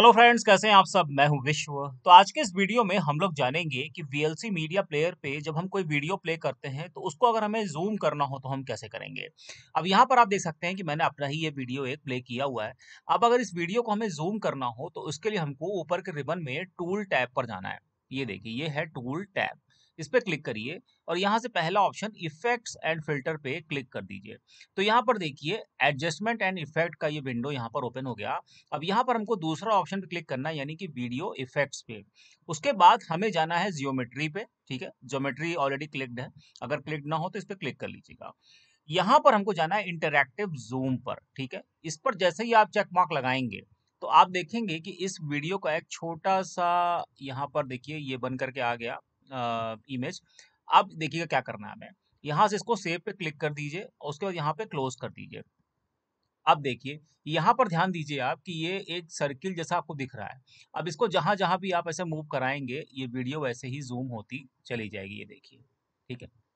Hello friends, कैसे हैं आप सब। मैं हूं विश्व। तो आज के इस वीडियो में हम लोग जानेंगे कि VLC मीडिया प्लेयर पे जब हम कोई वीडियो प्ले करते हैं तो उसको अगर हमें जूम करना हो तो हम कैसे करेंगे। अब यहाँ पर आप देख सकते हैं कि मैंने अपना ही ये वीडियो एक प्ले किया हुआ है। अब अगर इस वीडियो को हमें जूम करना हो तो उसके लिए हमको ऊपर के रिबन में टूल टैब पर जाना है। ये देखिए, ये है टूल टैब, इस पर क्लिक करिए और यहाँ से पहला ऑप्शन इफेक्ट्स एंड फिल्टर पे क्लिक कर दीजिए। तो यहाँ पर देखिए एडजस्टमेंट एंड इफेक्ट का ये विंडो यहाँ पर ओपन हो गया। अब यहाँ पर हमको दूसरा ऑप्शन पे क्लिक करना है, यानी कि वीडियो इफेक्ट्स पे। उसके बाद हमें जाना है जियोमेट्री पे। ठीक है, जियोमेट्री ऑलरेडी क्लिक्ड है, अगर क्लिक ना हो तो इस पर क्लिक कर लीजिएगा। यहाँ पर हमको जाना है इंटरैक्टिव जूम पर। ठीक है, इस पर जैसे ही आप चेक मार्क लगाएंगे तो आप देखेंगे कि इस वीडियो का एक छोटा सा यहाँ पर देखिए ये बन करके आ गया इमेज। अब देखिएगा क्या करना है हमें, यहाँ से इसको सेव पे क्लिक कर दीजिए और उसके बाद यहाँ पे क्लोज कर दीजिए। अब देखिए यहाँ पर ध्यान दीजिए आप कि ये एक सर्किल जैसा आपको दिख रहा है। अब इसको जहाँ जहाँ भी आप ऐसे मूव कराएंगे ये वीडियो वैसे ही जूम होती चली जाएगी। ये देखिए, ठीक है।